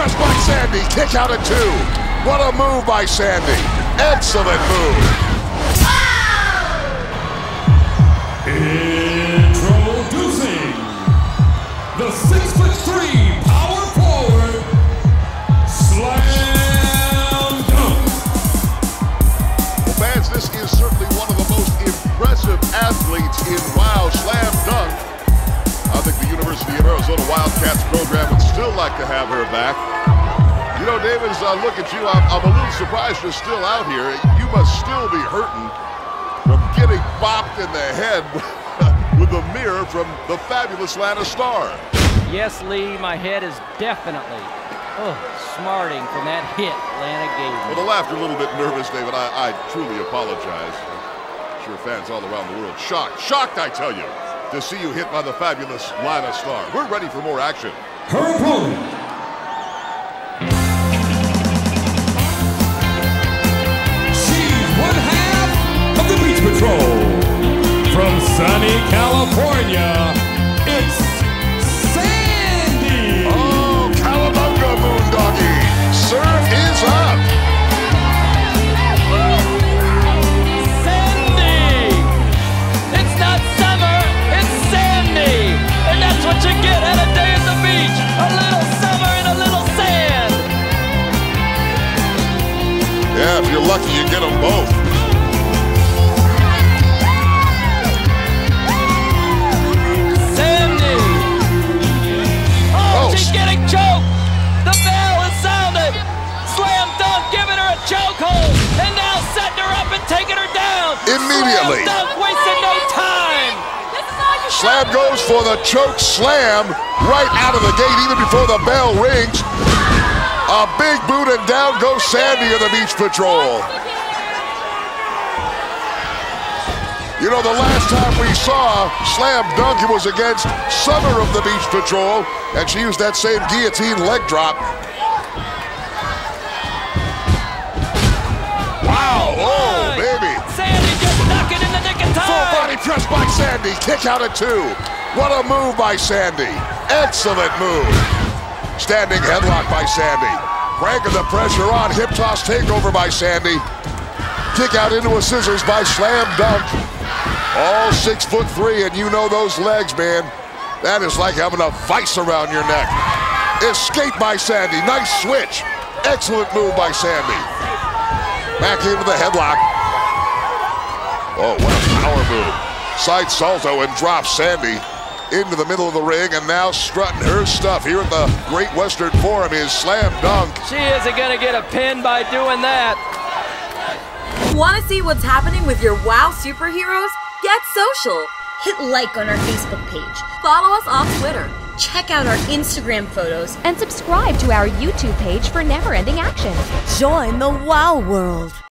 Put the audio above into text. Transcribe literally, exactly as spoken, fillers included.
Just by Sandy, kick out at two. What a move by Sandy. Excellent move. Wow. Introducing the six foot three power forward, Slam Dunk. Well, fans, this is certainly one of the most impressive athletes in WOW Slam Dunk. I think the University of Arizona Wildcats program would still like to have her back. You know, David, as I look at you, I'm, I'm a little surprised you're still out here. You must still be hurting from getting bopped in the head with a mirror from the fabulous Lana Star. Yes, Lee, my head is definitely oh, smarting from that hit Lana gave me. Well, the laughter a little bit nervous, David. I, I truly apologize. I'm sure fans all around the world shocked. Shocked, I tell you, to see you hit by the fabulous Lana Star. We're ready for more action. Her opponent, she's one half of the Beach Patrol. From sunny California, it's Sandy. Oh, Calabunga, Moondoggy. Serve is up. What you get at a day at the beach, a little summer and a little sand. Yeah, if you're lucky, you get them both. Sandy. Oh, oh, she's getting choked. The bell has sounded. Slam Dunk giving her a chokehold, and now setting her up and taking her down. Immediately. Slam Dunk wasting no time. Slam goes for the choke slam right out of the gate, even before the bell rings. A big boot and down goes Sandy of the Beach Patrol. You know, the last time we saw Slam Dunk, it was against Summer of the Beach Patrol, and she used that same guillotine leg drop. Wow, oh, baby. Sandy just knocking in the nick of time. Press by Sandy, kick out at two. What a move by Sandy. Excellent move. Standing headlock by Sandy. Cranking the pressure on, hip toss takeover by Sandy. Kick out into a scissors by Slam Dunk. All six foot three, and you know those legs, man. That is like having a vice around your neck. Escape by Sandy, nice switch. Excellent move by Sandy. Back into the headlock. Oh, what a power move. Side salto and drop Sandy into the middle of the ring, and now strutting her stuff here at the Great Western Forum is Slam Dunk. She isn't going to get a pin by doing that. Want to see what's happening with your WOW Superheroes? Get social. Hit like on our Facebook page. Follow us on Twitter. Check out our Instagram photos. And subscribe to our YouTube page for never-ending action. Join the WOW world.